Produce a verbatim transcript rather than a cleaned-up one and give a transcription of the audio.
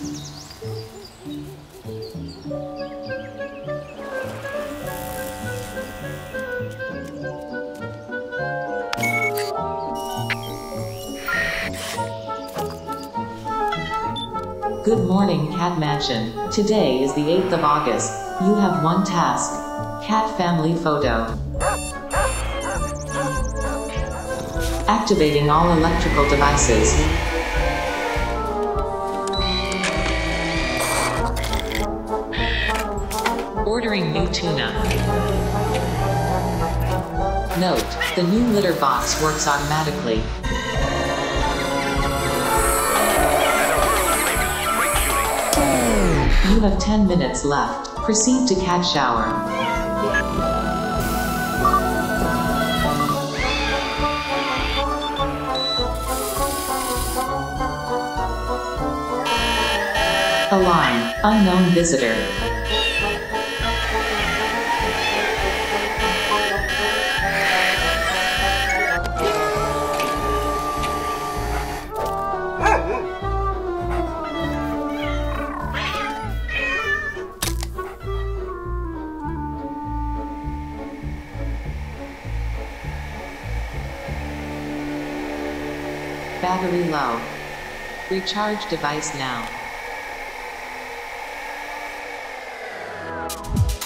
Good morning, Cat Mansion. Today is the eighth of August. You have one task. Cat family photo. Activating all electrical devices. Ordering new tuna. Note, the new litter box works automatically. You have ten minutes left. Proceed to cat shower. Alarm, unknown visitor. Battery low. Recharge device now.